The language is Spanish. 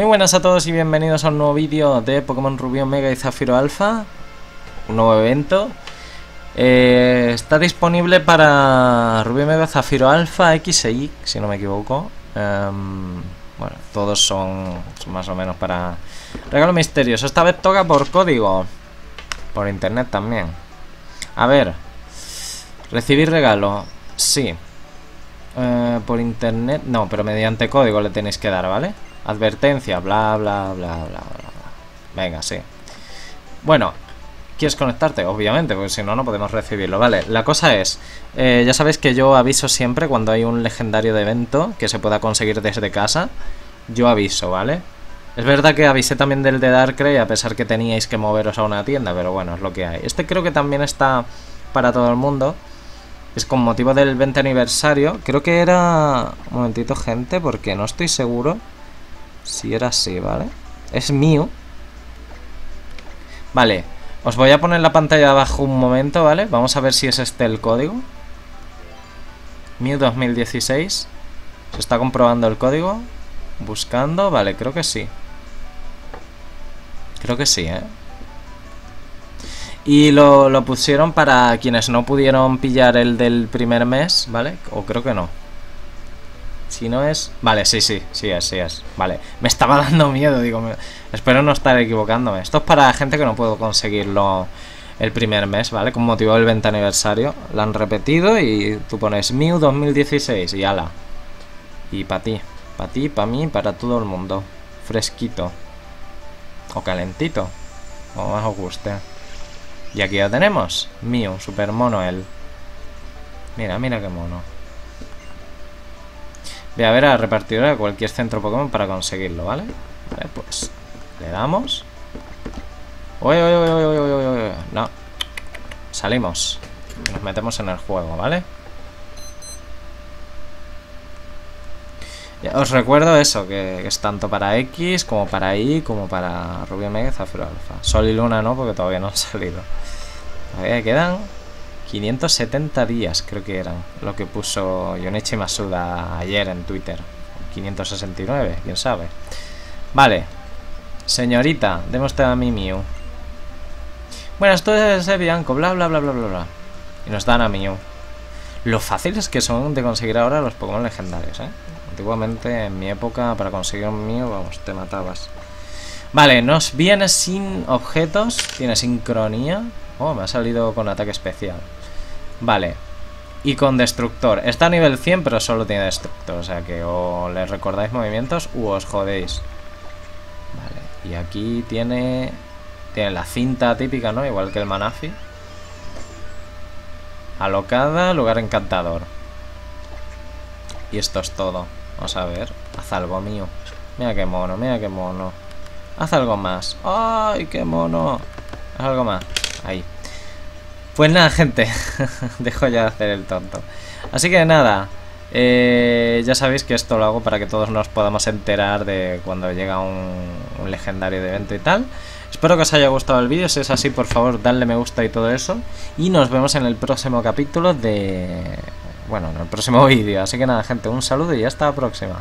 Muy buenas a todos y bienvenidos a un nuevo vídeo de Pokémon Rubí Omega y Zafiro Alfa. Un nuevo evento. Está disponible para Rubí Omega, Zafiro Alfa, X e Y, si no me equivoco. Bueno, todos son más o menos para Regalo misterioso. Esta vez toca por código. Por internet también. A ver. Recibir regalo. Sí. Por internet. No, pero mediante código le tenéis que dar, ¿vale? Advertencia, bla, bla, bla, bla, bla. Venga, sí. Bueno, ¿quieres conectarte? Obviamente, porque si no, no podemos recibirlo, ¿vale? La cosa es, ya sabéis que yo aviso siempre cuando hay un legendario de evento que se pueda conseguir desde casa. Yo aviso, ¿vale? Es verdad que avisé también del de Darkrai, a pesar que teníais que moveros a una tienda, pero bueno, es lo que hay. Este creo que también está para todo el mundo. Es con motivo del 20 aniversario. Creo que era... Un momentito, gente, porque no estoy seguro si era así, ¿vale? Es Mew. Vale, os voy a poner la pantalla de abajo un momento, ¿vale? Vamos a ver si es este el código. Mew 2016. Se está comprobando el código. Buscando, vale, creo que sí. Creo que sí, ¿eh? Y lo pusieron para quienes no pudieron pillar el del primer mes, ¿vale? O creo que no. Si no es... Vale, sí es. Vale, me estaba dando miedo, digo... Espero no estar equivocándome. Esto es para gente que no puedo conseguirlo el primer mes, ¿vale? Con motivo del 20 aniversario. Lo han repetido y tú pones Mew 2016 y ala. Y para ti. Para ti, para mí, para todo el mundo. Fresquito. O calentito. Como más os guste. Y aquí lo tenemos. Mew, super mono él. Mira, mira qué mono. Voy a ver a la repartidora de cualquier centro Pokémon para conseguirlo, ¿vale? Vale, pues le damos. Oye, oye, oye, oye, oye, oye. No. Salimos. Nos metemos en el juego, ¿vale? Ya, os recuerdo eso, que es tanto para X, como para Y, como para Rubí Omega, Zafiro Alfa. Sol y Luna no, porque todavía no han salido. Todavía quedan 570 días, creo que eran. Lo que puso Junichi Masuda ayer en Twitter. 569, quién sabe. Vale. Señorita, deme usted a mi Mew. Bueno, esto es de Bianco, bla, bla, bla, bla, bla, bla. Y nos dan a Mew. Lo fácil es que son de conseguir ahora los Pokémon legendarios, ¿eh? Antiguamente, en mi época, para conseguir un mío, vamos, te matabas. Vale, nos viene sin objetos. Tiene sincronía. Oh, me ha salido con ataque especial. Vale. Y con destructor. Está a nivel 100, pero solo tiene destructor. O sea que o le recordáis movimientos u os jodéis. Vale. Y aquí tiene... Tiene la cinta típica, ¿no? Igual que el Manafi. Alocada, lugar encantador. Y esto es todo. Vamos a ver. Haz algo mío. Mira qué mono, mira qué mono. Haz algo más. ¡Ay, qué mono! Haz algo más. Ahí. Pues nada, gente. Dejo ya de hacer el tonto. Así que nada. Ya sabéis que esto lo hago para que todos nos podamos enterar de cuando llega un legendario de evento y tal. Espero que os haya gustado el vídeo. Si es así, por favor, dadle me gusta y todo eso. Y nos vemos en el próximo capítulo de... Bueno, en el próximo vídeo. Así que nada, gente, un saludo y hasta la próxima.